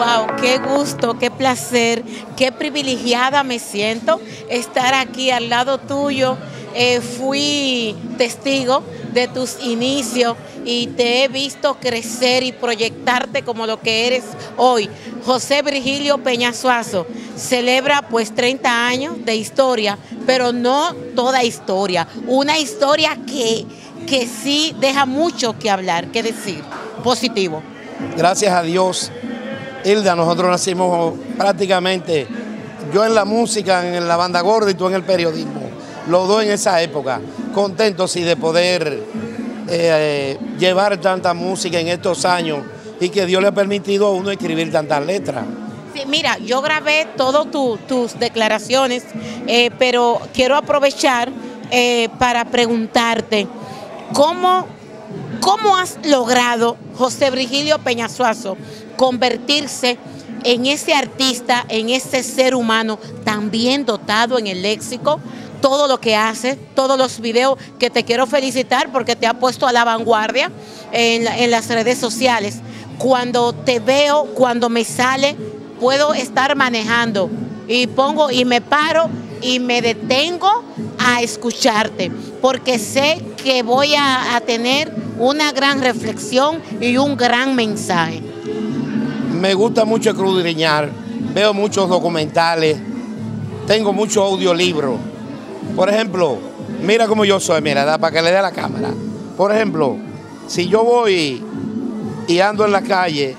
wow, qué gusto, qué placer, qué privilegiada me siento estar aquí al lado tuyo. Fui testigo de tus inicios y te he visto crecer y proyectarte como lo que eres hoy. José Virgilio Peña Suazo celebra pues 30 años de historia, pero no toda historia, una historia que sí deja mucho que hablar, que decir, positivo. Gracias a Dios, Hilda, nosotros nacimos prácticamente, yo en la música, en la banda gorda y tú en el periodismo. Los dos en esa época, contentos y de poder llevar tanta música en estos años y que Dios le ha permitido a uno escribir tantas letras. Sí, mira, yo grabé todas tus declaraciones, pero quiero aprovechar para preguntarte, ¿cómo has logrado, José Virgilio Peña Suazo, convertirse en ese artista, en ese ser humano tan bien dotado en el léxico? Todo lo que haces, todos los videos, que te quiero felicitar porque te ha puesto a la vanguardia en las redes sociales. Cuando te veo, cuando me sale, puedo estar manejando y pongo y me paro y me detengo a escucharte, porque sé que voy a tener una gran reflexión y un gran mensaje. Me gusta mucho escudriñar, veo muchos documentales, tengo muchos audiolibros. Por ejemplo, mira cómo yo soy, mira, para que le dé a la cámara. Por ejemplo, si yo voy y ando en la calle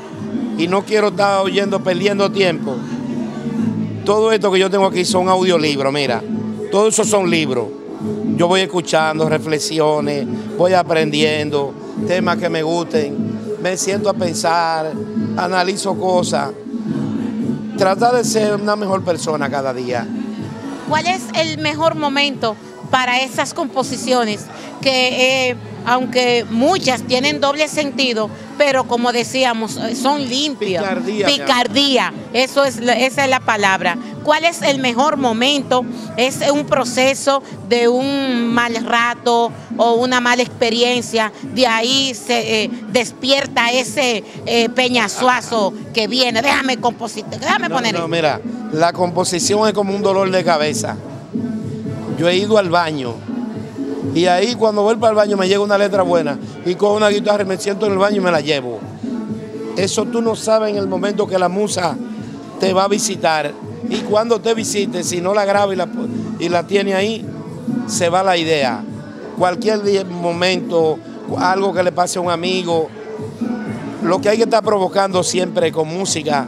y no quiero estar oyendo, perdiendo tiempo, todo esto que yo tengo aquí son audiolibros, mira. Todo eso son libros. Yo voy escuchando reflexiones, voy aprendiendo temas que me gusten, me siento a pensar, analizo cosas. Tratar de ser una mejor persona cada día. ¿Cuál es el mejor momento para esas composiciones que, aunque muchas tienen doble sentido, pero como decíamos, son limpias? Picardía. Picardía, eso es, esa es la palabra. ¿Cuál es el mejor momento? ¿Es un proceso de un mal rato o una mala experiencia? De ahí se despierta ese Peña Suazo que viene. Déjame poner. No, mira. La composición es como un dolor de cabeza. Yo he ido al baño y ahí cuando voy para el baño me llega una letra buena y con una guitarra me siento en el baño y me la llevo. Eso tú no sabes en el momento que la musa te va a visitar, y cuando te visite, si no la graba y la tiene ahí, se va la idea. Cualquier momento, algo que le pase a un amigo, lo que hay que estar provocando siempre con música.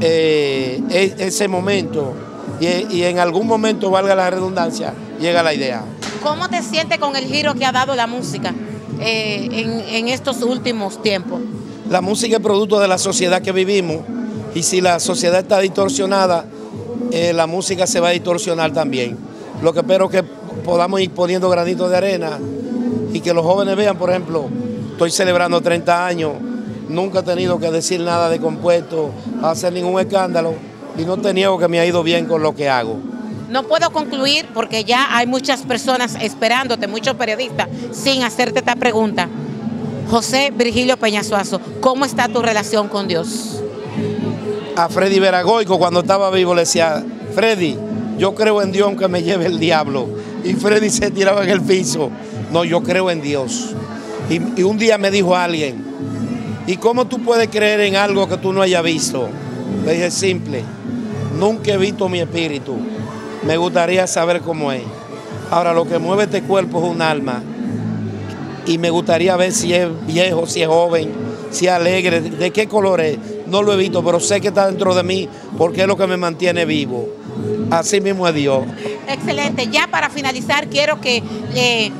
Ese momento y en algún momento, valga la redundancia, llega la idea. ¿Cómo te sientes con el giro que ha dado la música en estos últimos tiempos? La música es producto de la sociedad que vivimos, y si la sociedad está distorsionada, la música se va a distorsionar también. Lo que espero es que podamos ir poniendo granitos de arena y que los jóvenes vean. Por ejemplo, estoy celebrando 30 años. Nunca he tenido que decir nada de compuesto, hacer ningún escándalo, y no te niego que me ha ido bien con lo que hago. No puedo concluir porque ya hay muchas personas esperándote, muchos periodistas, sin hacerte esta pregunta. José Virgilio Peña Suazo, ¿cómo está tu relación con Dios? A Freddy Veragoico, cuando estaba vivo, le decía: Freddy, yo creo en Dios aunque me lleve el diablo. Y Freddy se tiraba en el piso. No, yo creo en Dios. Y un día me dijo alguien: ¿y cómo tú puedes creer en algo que tú no hayas visto? Le dije: simple, nunca he visto mi espíritu, me gustaría saber cómo es. Ahora, lo que mueve este cuerpo es un alma, y me gustaría ver si es viejo, si es joven, si es alegre, de qué color es. No lo he visto, pero sé que está dentro de mí porque es lo que me mantiene vivo. Así mismo es Dios. Excelente. Ya para finalizar, quiero que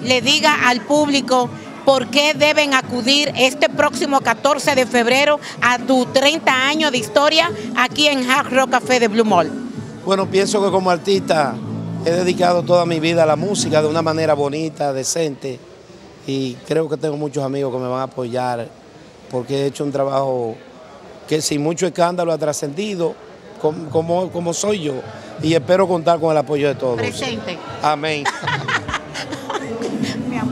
le diga al público por qué deben acudir este próximo 14 de febrero a tu 30 años de historia aquí en Hard Rock Café de Blue Mall. Bueno, pienso que como artista he dedicado toda mi vida a la música de una manera bonita, decente, y creo que tengo muchos amigos que me van a apoyar porque he hecho un trabajo que sin mucho escándalo ha trascendido como soy yo, y espero contar con el apoyo de todos. Presente. Amén.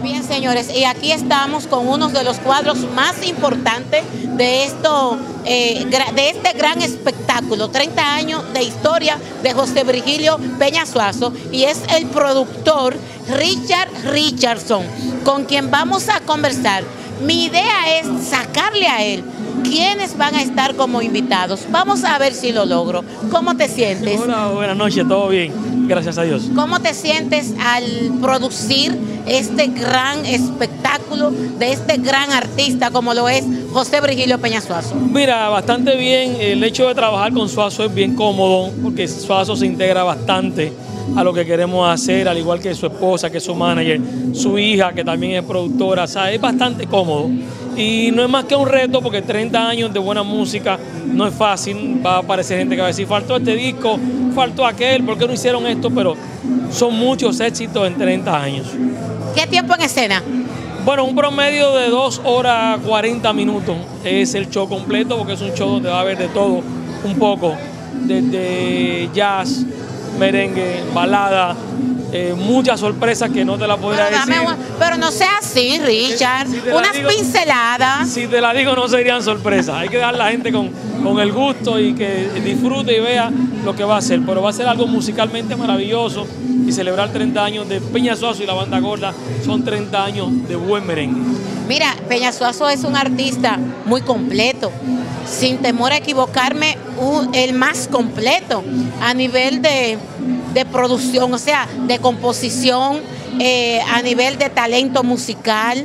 Bien, señores, y aquí estamos con uno de los cuadros más importantes de esto de este gran espectáculo, 30 años de historia de José Virgilio Peña Suazo, y es el productor Richard Richardson, con quien vamos a conversar. Mi idea es sacarle a él quiénes van a estar como invitados. Vamos a ver si lo logro. ¿Cómo te sientes? Hola, buenas noches, todo bien, gracias a Dios. ¿Cómo te sientes al producir este gran espectáculo de este gran artista como lo es José Virgilio Peña Suazo? Mira, bastante bien. El hecho de trabajar con Suazo es bien cómodo, porque Suazo se integra bastante a lo que queremos hacer, al igual que su esposa, que es su manager, su hija, que también es productora. O sea, es bastante cómodo. Y no es más que un reto, porque 30 años de buena música no es fácil. Va a aparecer gente que va a decir, faltó este disco, faltó aquel, ¿por qué no hicieron esto? Pero son muchos éxitos en 30 años. ¿Qué tiempo en escena? Bueno, un promedio de 2 horas 40 minutos es el show completo, porque es un show donde va a haber de todo un poco, desde jazz, merengue, balada, muchas sorpresas que no te la podría decir. Pero no sea así, Richard, si unas pinceladas. Si te la digo no serían sorpresas, hay que dejar a la gente con el gusto y que disfrute y vea lo que va a hacer. Pero va a ser algo musicalmente maravilloso, y celebrar 30 años de Peña Suazo y la banda gorda son 30 años de buen merengue. Mira, Peña Suazo es un artista muy completo, sin temor a equivocarme, el más completo a nivel de producción, o sea, de composición, a nivel de talento musical,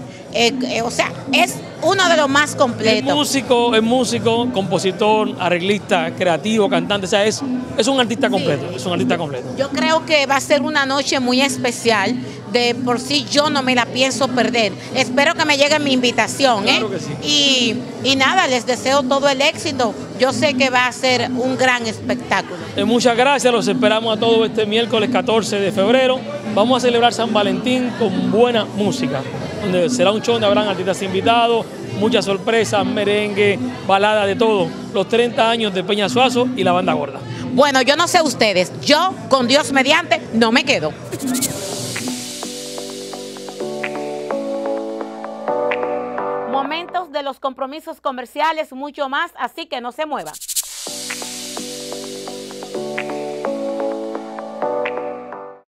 o sea, es uno de los más completos. Es músico, compositor, arreglista, creativo, cantante, o sea, es un artista completo, sí. Es un artista completo. Yo creo que va a ser una noche muy especial. De por sí yo no me la pienso perder. Espero que me llegue mi invitación. Claro que sí. Y nada, les deseo todo el éxito. Yo sé que va a ser un gran espectáculo. Muchas gracias, los esperamos a todos este miércoles 14 de febrero. Vamos a celebrar San Valentín con buena música, donde será un show donde habrán artistas invitados, muchas sorpresas, merengue, balada, de todo. Los 30 años de Peña Suazo y la banda gorda. Bueno, yo no sé ustedes, yo con Dios mediante no me quedo. Momentos de los compromisos comerciales, mucho más, así que no se mueva.